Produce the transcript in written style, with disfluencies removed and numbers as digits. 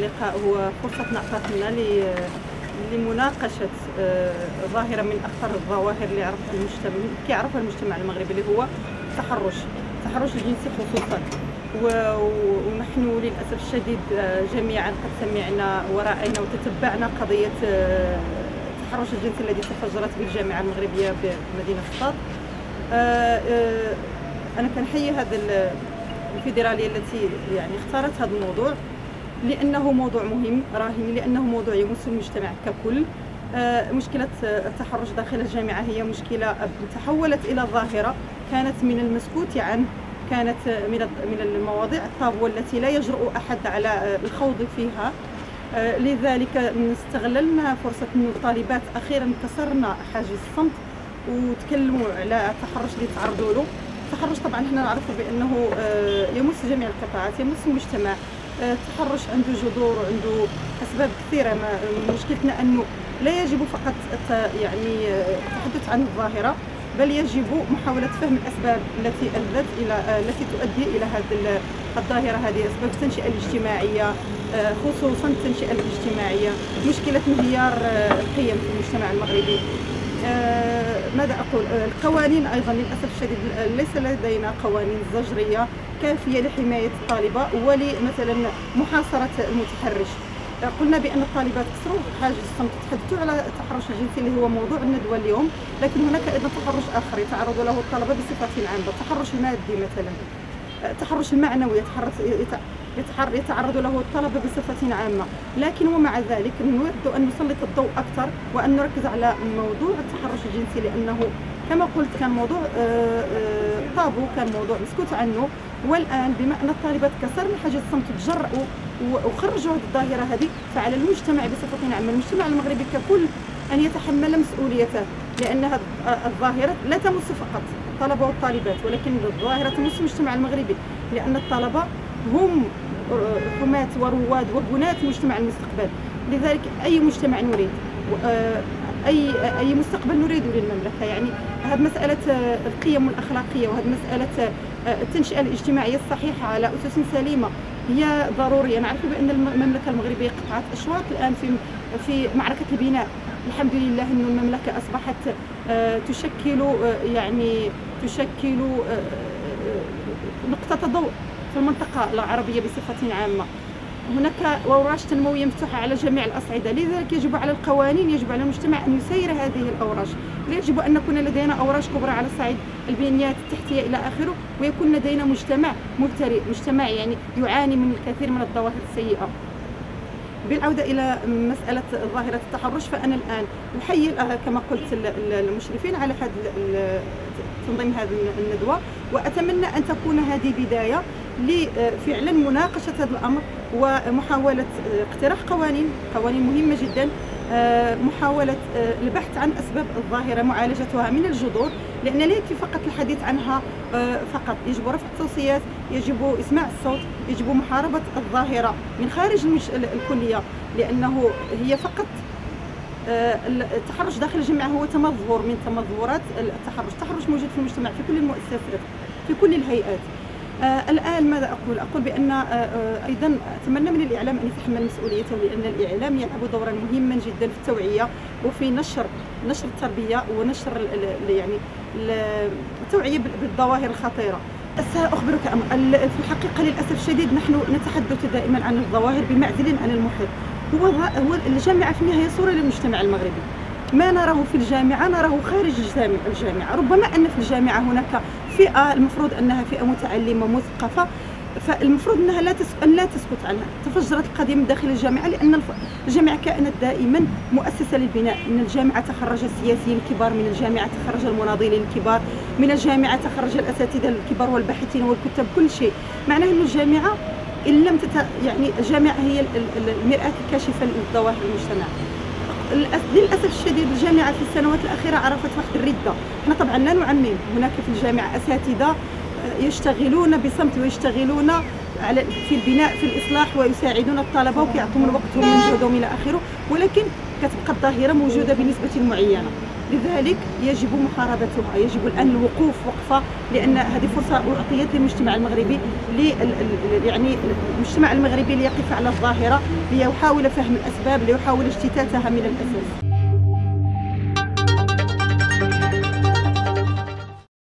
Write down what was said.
اللقاء هو فرصة أعطتنا لمناقشة ظاهرة من أخطر الظواهر اللي كيعرفها المجتمع المغربي، اللي هو التحرش الجنسي خصوصا. ونحن للأسف الشديد جميعا قد سمعنا ورأينا وتتبعنا قضية التحرش الجنسي الذي تفجرت بالجامعة المغربية بمدينة الرباط. أنا كنحيي هذا الفيدرالية التي يعني اختارت هذا الموضوع، لأنه موضوع مهم راهن، لأنه موضوع يمس المجتمع ككل. مشكلة التحرش داخل الجامعة هي مشكلة تحولت إلى ظاهرة كانت من المسكوت عنه، كانت من المواضيع الطابوة التي لا يجرؤ أحد على الخوض فيها. لذلك استغللنا فرصة أن الطالبات أخيرا كسرنا حاجز الصمت وتكلموا على التحرش اللي تعرضوا له. التحرش طبعا حنا نعرفوا بأنه يمس جميع القطاعات، يمس المجتمع. التحرش عنده جذور وعنده أسباب كثيرة. مشكلتنا أنه لا يجب فقط يعني التحدث عن الظاهرة، بل يجب محاولة فهم الأسباب التي تؤدي إلى هذه الظاهرة. هذه أسباب التنشئة الاجتماعية، خصوصا التنشئة الاجتماعية، مشكلة انهيار القيم في المجتمع المغربي. ماذا أقول؟ القوانين أيضا للأسف الشديد ليس لدينا قوانين زجرية كافية لحماية الطالبة ولمثلا محاصرة المتحرش. قلنا بأن الطالبات كسروا حاجز الصمت، تحدثوا على التحرش الجنسي اللي هو موضوع الندوة اليوم، لكن هناك أيضا تحرش آخر يتعرض له الطلبة بصفة عامة، التحرش المادي مثلا، التحرش المعنوي يتعرض له الطلبة بصفة عامة. لكن ومع ذلك نود أن نسلط الضوء أكثر وأن نركز على موضوع التحرش الجنسي، لأنه كما قلت كان موضوع طابو، كان موضوع مسكوت عنه. والآن بما أن الطالبات كسرن حاجز الصمت، تجرؤوا وخرجوا هذه الظاهرة هذه، فعلى المجتمع بصفة عامة، المجتمع المغربي ككل، أن يتحمل مسؤوليته، لأن هذه الظاهرة لا تمس فقط الطلبة والطالبات، ولكن الظاهرة تمس المجتمع المغربي، لأن الطلبة هم حماة ورواد وبناة مجتمع المستقبل. لذلك أي مجتمع نريد، أي مستقبل نريد للمملكة. يعني هذه مسألة القيم الأخلاقية، وهذه مسألة التنشئة الاجتماعية الصحيحة على أسس سليمة هي ضرورية. نعرف بأن المملكة المغربية قطعت أشواط الآن في معركة البناء. الحمد لله أن المملكة أصبحت تشكل نقطة ضوء في المنطقة العربية بصفة عامة. هناك أوراش تنموية مفتوحة على جميع الأصعدة، لذلك يجب على القوانين، يجب على المجتمع أن يسير هذه الأوراش. يجب أن نكون لدينا أوراش كبرى على صعيد البنيات التحتية إلى آخره، ويكون لدينا مجتمع مبترئ، مجتمع يعني يعاني من الكثير من الظواهر السيئة. بالعودة إلى مسألة ظاهرة التحرش، فأنا الآن أحيي كما قلت المشرفين على تنظيم هذه الندوة، وأتمنى أن تكون هذه بداية لفعلا مناقشة هذا الأمر ومحاولة اقتراح قوانين مهمة جدا، محاولة البحث عن أسباب الظاهرة، معالجتها من الجذور، لأن لا يكفي فقط الحديث عنها فقط. يجب رفع التوصيات، يجب إسماع الصوت، يجب محاربة الظاهرة من خارج الكلية، لأنه هي فقط التحرش داخل الجامعة هو تمظهر من تمظهرات التحرش. التحرش موجود في المجتمع، في كل المؤسسات، في كل الهيئات. الآن ماذا أقول؟ أقول بأن أيضا أتمنى من الإعلام أن يتحمل مسؤوليته، لأن الإعلام يلعب دورا مهما جدا في التوعية وفي نشر التربية ونشر التوعية بالظواهر الخطيرة. سأخبرك في الحقيقة للأسف الشديد نحن نتحدث دائما عن الظواهر بمعزل عن المحيط. هو الجامعة في النهاية صورة للمجتمع المغربي. ما نراه في الجامعة نراه خارج الجامعة. ربما أن في الجامعة هناك فئة المفروض أنها فئة متعلمة مثقفة، فالمفروض أنها لا تسكت عنها. تفجرت القضية داخل الجامعة، لأن الجامعة كانت دائما مؤسسة للبناء. من الجامعة تخرج السياسيين الكبار، من الجامعة تخرج المناضلين الكبار، من الجامعة تخرج الأساتذة الكبار والباحثين والكتاب. كل شيء معناه أن الجامعة إن لم الجامعة هي المرآة الكاشفة للظواهر المجتمع. للأسف الشديد الجامعة في السنوات الأخيرة عرفت واحد الردة. احنا طبعا لا نعمم، هناك في الجامعة أساتذة يشتغلون بصمت ويشتغلون في البناء، في الإصلاح، ويساعدون الطلبة ويعطون وقتهم ومجهودهم إلى آخره، ولكن كتبقى الظاهرة موجودة بنسبة معينة. لذلك يجب محاربتها، يجب الآن الوقوف وقفة، لأن هذه فرصة أعطيت للمجتمع المغربي، يعني المجتمع المغربي ليقف على الظاهرة، ليحاول فهم الأسباب، ليحاول اجتثاثها من الأساس.